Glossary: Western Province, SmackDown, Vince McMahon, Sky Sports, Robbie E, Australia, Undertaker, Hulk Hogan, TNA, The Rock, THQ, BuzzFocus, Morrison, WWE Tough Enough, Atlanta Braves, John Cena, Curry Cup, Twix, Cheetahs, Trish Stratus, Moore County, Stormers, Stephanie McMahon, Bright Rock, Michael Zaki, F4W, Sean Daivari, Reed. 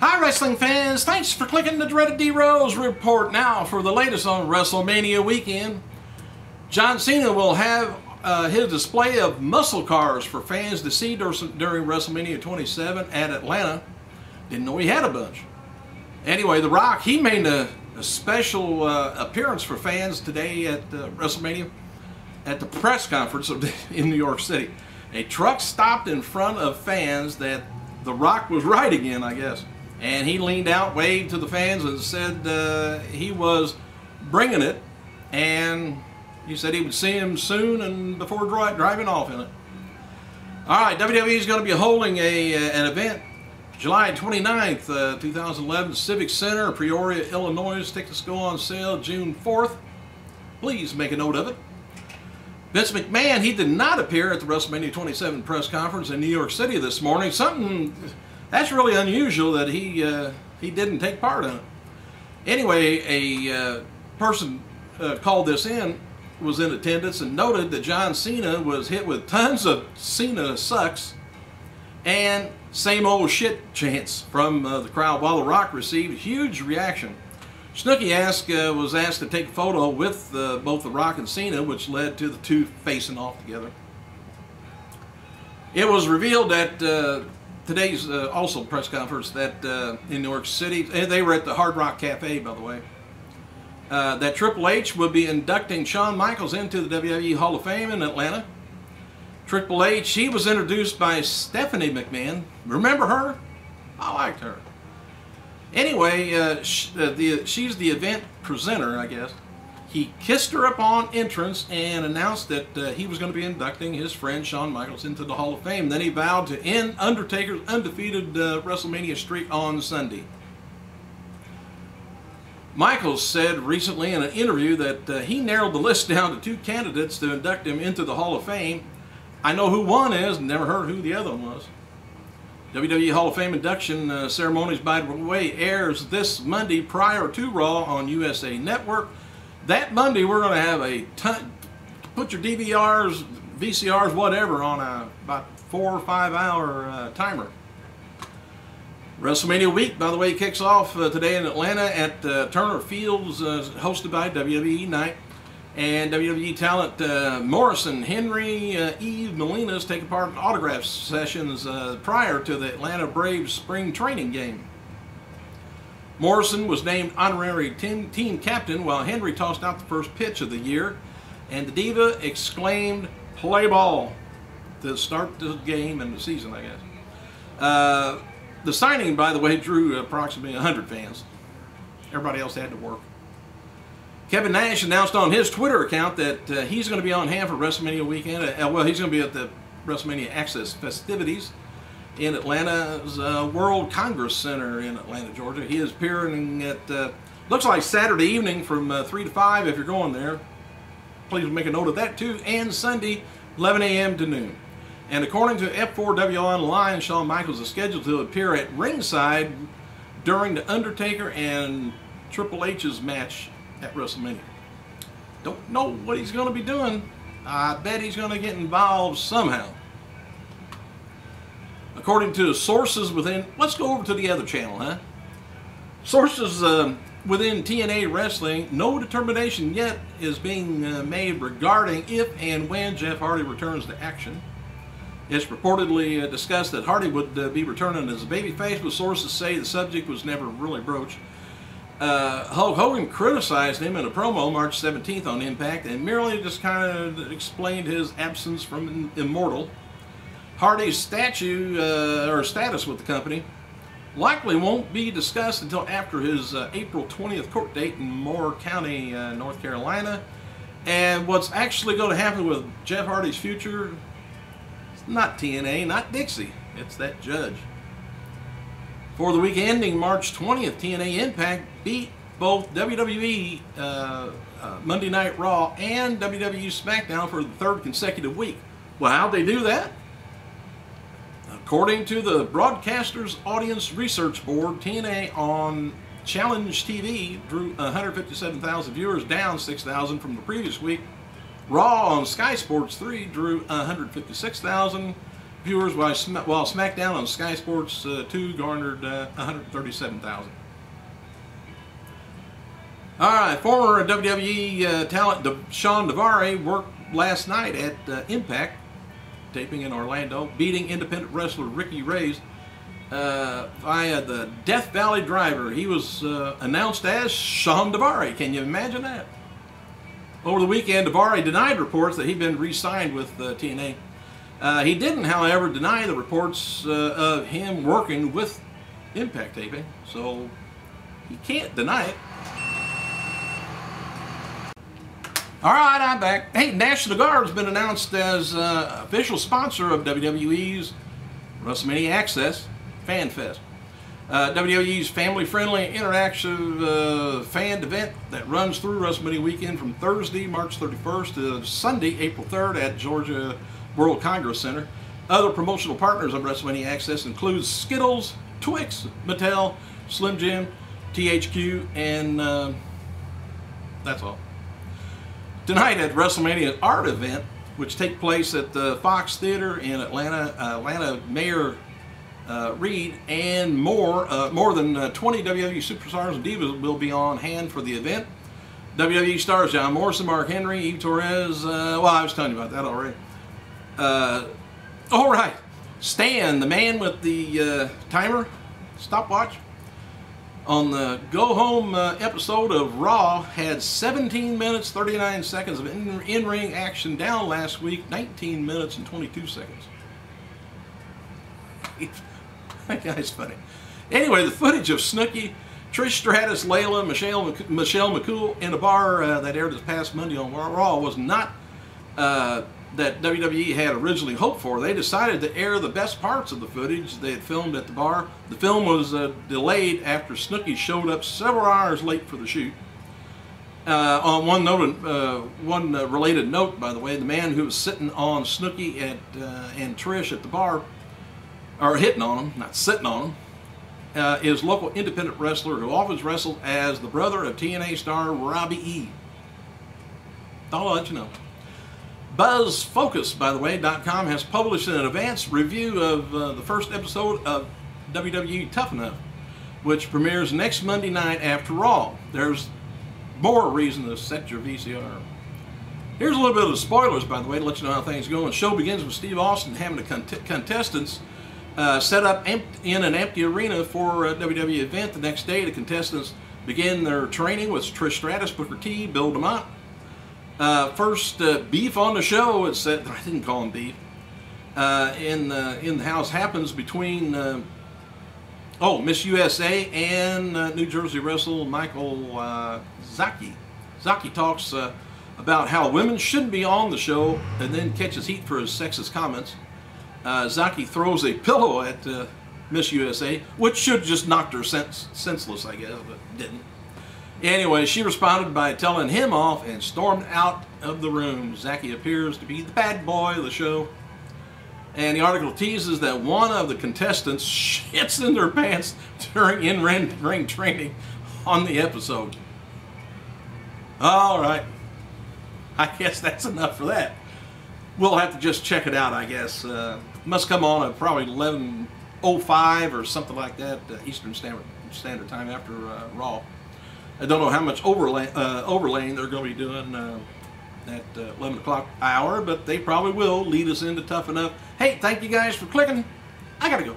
Hi wrestling fans, thanks for clicking the Dreaded D. Rose report now for the latest on WrestleMania weekend. John Cena will have his display of muscle cars for fans to see during WrestleMania 27 at Atlanta. Didn't know he had a bunch. Anyway, The Rock, he made a special appearance for fans today at WrestleMania at the press conference in New York City. A truck stopped in front of fans that The Rock was riding in, I guess. And he leaned out, waved to the fans, and said he was bringing it. And he said he would see him soon and before driving off in it. All right, WWE is going to be holding an event July 29th, 2011, Civic Center, Peoria, Illinois. Tickets go on sale June 4th. Please make a note of it. Vince McMahon, he did not appear at the WrestleMania 27 press conference in New York City this morning. Something that's really unusual that he didn't take part in it. Anyway, a person called this in, was in attendance, and noted that John Cena was hit with tons of "Cena sucks" and "same old shit" chants from the crowd, while The Rock received a huge reaction. Snooki was asked to take a photo with both The Rock and Cena, which led to the two facing off together. It was revealed that today's also press conference that in New York City, they were at the Hard Rock Cafe, by the way, that Triple H would be inducting Shawn Michaels into the WWE Hall of Fame in Atlanta. Triple H, he was introduced by Stephanie McMahon. Remember her? I liked her. Anyway, she's the event presenter, I guess. He kissed her upon entrance and announced that he was going to be inducting his friend Shawn Michaels into the Hall of Fame. Then he vowed to end Undertaker's undefeated WrestleMania streak on Sunday. Michaels said recently in an interview that he narrowed the list down to two candidates to induct him into the Hall of Fame. I know who one is, and never heard who the other one was. WWE Hall of Fame induction ceremonies, by the way, airs this Monday prior to Raw on USA Network. That Monday, we're going to have a ton. Put your DVRs, VCRs, whatever, on about 4 or 5 hour timer. WrestleMania week, by the way, kicks off today in Atlanta at Turner Fields, hosted by WWE Night. And WWE talent Morrison, Henry, Eve Molina's taking part in autograph sessions prior to the Atlanta Braves spring training game. Morrison was named honorary team captain while Henry tossed out the first pitch of the year, and the diva exclaimed, "Play ball," to start the game and the season, I guess. The signing, by the way, drew approximately 100 fans. Everybody else had to work. Kevin Nash announced on his Twitter account that he's going to be on hand for WrestleMania weekend. Well, he's going to be at the WrestleMania Access festivities in Atlanta's World Congress Center in Atlanta, Georgia. He is appearing at, looks like Saturday evening from 3 to 5 if you're going there. Please make a note of that too. And Sunday, 11 a.m. to noon. And according to F4W Online, Shawn Michaels is scheduled to appear at ringside during the Undertaker and Triple H's match at WrestleMania. Don't know what he's going to be doing. I bet he's going to get involved somehow. According to sources within, let's go over to the other channel, huh? Sources within TNA Wrestling, no determination yet is being made regarding if and when Jeff Hardy returns to action. It's reportedly discussed that Hardy would be returning as a babyface, but sources say the subject was never really broached. Hulk Hogan criticized him in a promo March 17th on Impact and merely just kind of explained his absence from Immortal. Hardy's status with the company likely won't be discussed until after his April 20th court date in Moore County, North Carolina. And what's actually going to happen with Jeff Hardy's future, it's not TNA, not Dixie, it's that judge. For the week ending March 20th, TNA Impact beat both WWE Monday Night Raw and WWE SmackDown for the third consecutive week. Well, how'd they do that? According to the Broadcasters Audience Research Board, TNA on Challenge TV drew 157,000 viewers, down 6,000 from the previous week. Raw on Sky Sports 3 drew 156,000 viewers, while SmackDown on Sky Sports 2 garnered 137,000. All right, former WWE talent Sean Daivari worked last night at Impact, taping in Orlando, beating independent wrestler Ricky Ray via the Death Valley Driver. He was announced as Sean Daivari. Can you imagine that? Over the weekend, Daivari denied reports that he'd been re-signed with TNA. He didn't, however, deny the reports of him working with Impact taping, so he can't deny it. All right, I'm back. Hey, National Guard's been announced as official sponsor of WWE's WrestleMania Access Fan Fest. WWE's family-friendly, interactive fan event that runs through WrestleMania weekend from Thursday, March 31st to Sunday, April 3rd at Georgia World Congress Center. Other promotional partners of WrestleMania Access include Skittles, Twix, Mattel, Slim Jim, THQ, and that's all. Tonight at WrestleMania Art Event, which takes place at the Fox Theater in Atlanta, Mayor Reed and more than 20 WWE superstars and divas will be on hand for the event. WWE stars John Morrison, Mark Henry, Eve Torres, well, I was telling you about that already. All right, Stan, the man with the timer, stopwatch, on the Go Home episode of Raw had 17 minutes, 39 seconds of in-ring action, down last week, 19 minutes and 22 seconds. That guy's funny. Anyway, the footage of Snooki, Trish Stratus, Layla, Michelle McCool in a bar that aired this past Monday on Raw was not that WWE had originally hoped for. They decided to air the best parts of the footage they had filmed at the bar. The film was delayed after Snooki showed up several hours late for the shoot. On one note, related note, by the way, the man who was sitting on Snooki and Trish at the bar, or hitting on him, not sitting on him, is local independent wrestler who always wrestled as the brother of TNA star Robbie E. I'll let you know. BuzzFocus, by the way, .com has published an advanced review of the first episode of WWE Tough Enough, which premieres next Monday night after Raw. There's more reason to set your VCR. Here's a little bit of the spoilers, by the way, to let you know how things go. The show begins with Steve Austin having the contestants set up in an empty arena for a WWE event. The next day, the contestants begin their training with Trish Stratus, Booker T, Bill DeMott. First beef on the show, it said, I didn't call him beef, in the house happens between, Miss USA and New Jersey wrestler Michael Zaki. Zaki talks about how women shouldn't be on the show and then catches heat for his sexist comments. Zaki throws a pillow at Miss USA, which should have just knocked her senseless, I guess, but didn't. Anyway, she responded by telling him off and stormed out of the room. Zaki appears to be the bad boy of the show. And the article teases that one of the contestants shits in their pants during in-ring training on the episode. All right. I guess that's enough for that. We'll have to just check it out, I guess. Must come on at probably 11:05 or something like that, Eastern Standard Time after Raw. I don't know how much overlaying they're going to be doing at 11 o'clock hour, but they probably will lead us into Tough Enough. Hey, thank you guys for clicking. I got to go.